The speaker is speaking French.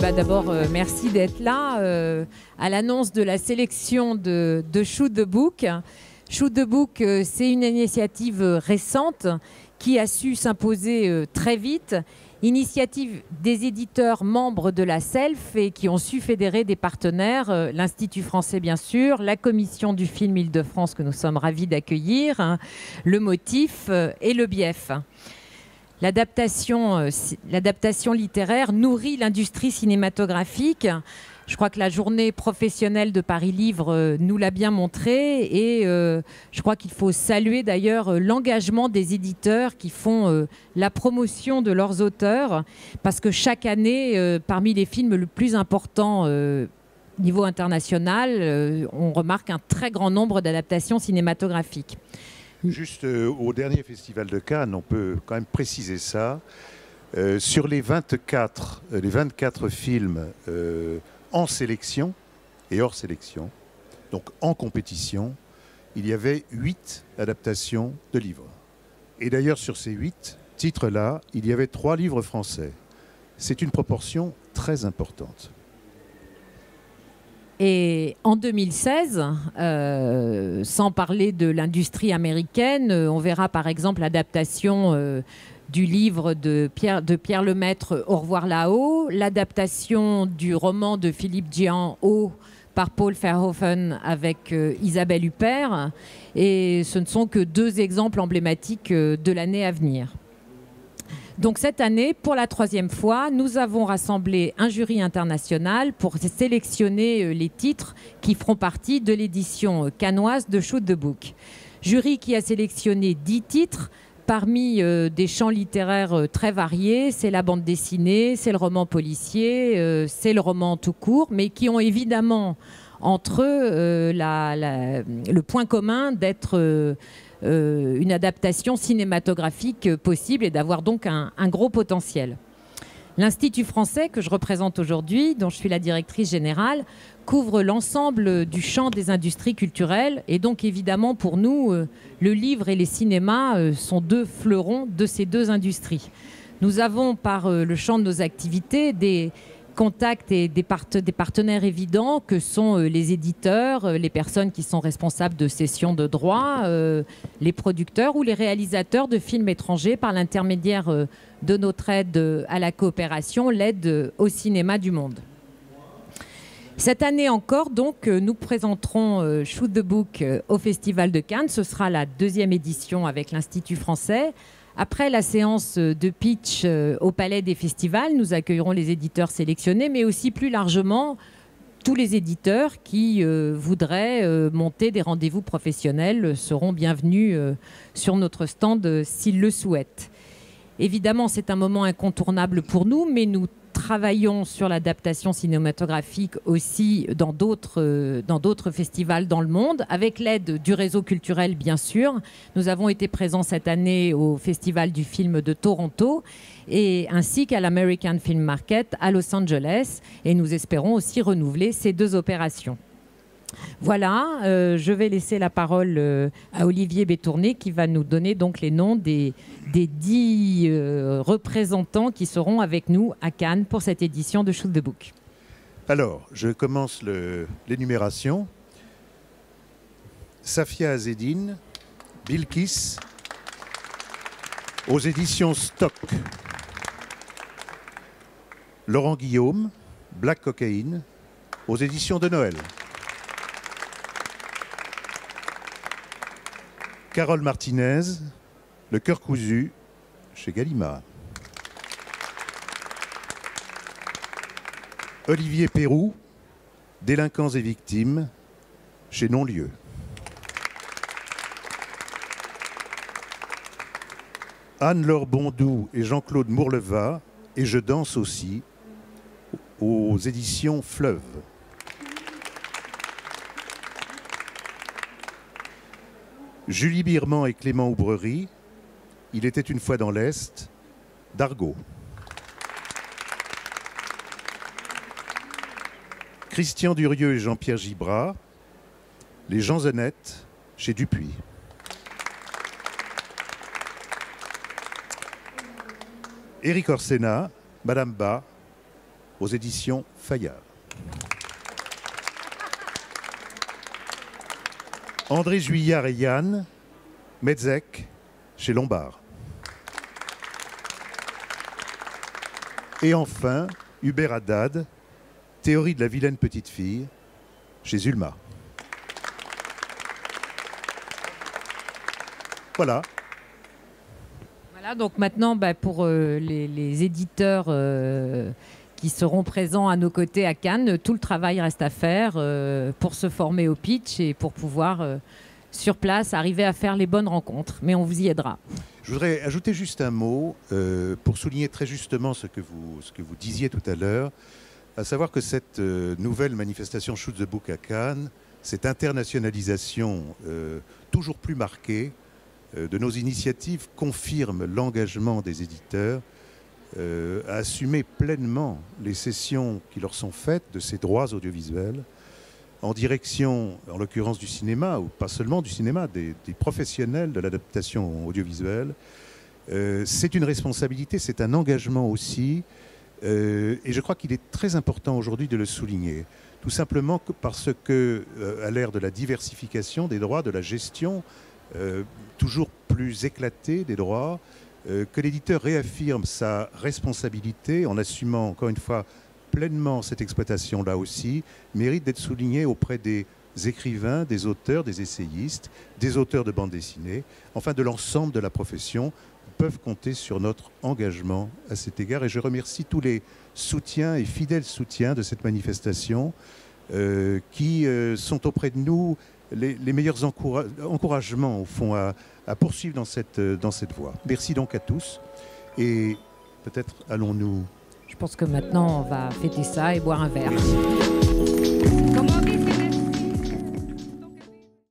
D'abord, merci d'être là à l'annonce de la sélection de Shoot the Book. Shoot the Book, c'est une initiative récente qui a su s'imposer très vite. Initiative des éditeurs membres de la CELF et qui ont su fédérer des partenaires, l'Institut français bien sûr, la commission du film Île-de-France que nous sommes ravis d'accueillir, le MOTIF et le BIEF. L'adaptation littéraire nourrit l'industrie cinématographique. Je crois que la journée professionnelle de Paris Livres nous l'a bien montré et je crois qu'il faut saluer d'ailleurs l'engagement des éditeurs qui font la promotion de leurs auteurs parce que chaque année, parmi les films les plus importants au niveau international, on remarque un très grand nombre d'adaptations cinématographiques. Juste au dernier Festival de Cannes, on peut quand même préciser ça. Sur les 24 films en sélection et hors sélection, donc en compétition, il y avait 8 adaptations de livres. Et d'ailleurs, sur ces 8 titres-là, il y avait 3 livres français. C'est une proportion très importante. Et en 2016, sans parler de l'industrie américaine, on verra par exemple l'adaptation du livre de Pierre Lemaître « Au revoir là-haut », l'adaptation du roman de Philippe Gian « Haut » par Paul Verhoeven avec Isabelle Huppert. Et ce ne sont que 2 exemples emblématiques de l'année à venir. Donc cette année, pour la 3e fois, nous avons rassemblé un jury international pour sélectionner les titres qui feront partie de l'édition cannoise de Shoot the Book. Jury qui a sélectionné 10 titres parmi des champs littéraires très variés. C'est la bande dessinée, c'est le roman policier, c'est le roman tout court, mais qui ont évidemment entre eux le point commun d'être une adaptation cinématographique possible et d'avoir donc un gros potentiel. L'Institut français que je représente aujourd'hui, dont je suis la directrice générale, couvre l'ensemble du champ des industries culturelles et donc évidemment pour nous, le livre et les cinémas sont 2 fleurons de ces 2 industries. Nous avons par le champ de nos activités des contacts et des partenaires évidents que sont les éditeurs, les personnes qui sont responsables de cessions de droits, les producteurs ou les réalisateurs de films étrangers par l'intermédiaire de notre aide à la coopération, l'aide au cinéma du monde. Cette année encore, donc, nous présenterons Shoot the Book au Festival de Cannes. Ce sera la 2e édition avec l'Institut français. Après la séance de pitch au Palais des Festivals, nous accueillerons les éditeurs sélectionnés, mais aussi plus largement tous les éditeurs qui voudraient monter des rendez-vous professionnels seront bienvenus sur notre stand s'ils le souhaitent. Évidemment, c'est un moment incontournable pour nous, mais nous travaillons sur l'adaptation cinématographique aussi dans d'autres festivals dans le monde, avec l'aide du réseau culturel bien sûr. Nous avons été présents cette année au Festival du film de Toronto, et ainsi qu'à l'American Film Market à Los Angeles, et nous espérons aussi renouveler ces 2 opérations. Voilà, je vais laisser la parole à Olivier Bétourné qui va nous donner donc les noms des 10 représentants qui seront avec nous à Cannes pour cette édition de Shoot the Book. Alors, je commence l'énumération. Safia Azzedine, Bilkis, aux éditions Stock. Laurent Guillaume, Black Cocaine, aux éditions de Noël. Carole Martinez, Le cœur cousu, chez Gallimard. Olivier Perroux, Délinquants et victimes, chez Nonlieu. Anne-Laure Bondoux et Jean-Claude Mourlevat, Et je danse aussi, aux éditions Fleuve. Julie Birmand et Clément Aubrerie, Il était une fois dans l'Est, Dargaud. Christian Durieux et Jean-Pierre Gibras, Les gens honnêtes, chez Dupuis. Éric Orsena, Madame Bas, aux éditions Fayard. André Juillard et Yann, Metzek, chez Lombard. Et enfin, Hubert Haddad, Théorie de la vilaine petite fille, chez Ulma. Voilà. Voilà, donc maintenant, pour les éditeurs qui seront présents à nos côtés à Cannes, tout le travail reste à faire pour se former au pitch et pour pouvoir, sur place, arriver à faire les bonnes rencontres. Mais on vous y aidera. Je voudrais ajouter juste un mot pour souligner très justement ce que vous disiez tout à l'heure, à savoir que cette nouvelle manifestation Shoot the Book à Cannes, cette internationalisation toujours plus marquée de nos initiatives confirme l'engagement des éditeurs à assumer pleinement les cessions qui leur sont faites de ces droits audiovisuels en direction, en l'occurrence, du cinéma, ou pas seulement du cinéma, des professionnels de l'adaptation audiovisuelle. C'est une responsabilité, c'est un engagement aussi, et je crois qu'il est très important aujourd'hui de le souligner, tout simplement parce que, à l'ère de la diversification des droits, de la gestion toujours plus éclatée des droits, que l'éditeur réaffirme sa responsabilité en assumant, encore une fois, pleinement cette exploitation là aussi, mérite d'être soulignée auprès des écrivains, des auteurs, des essayistes, des auteurs de bande dessinée, enfin de l'ensemble de la profession, peuvent compter sur notre engagement à cet égard. Et je remercie tous les soutiens et fidèles soutiens de cette manifestation qui sont auprès de nous les meilleurs encouragements, au fond, à poursuivre dans cette voie. Merci donc à tous. Et peut-être allons-nous... Je pense que maintenant, on va fêter ça et boire un verre. Merci.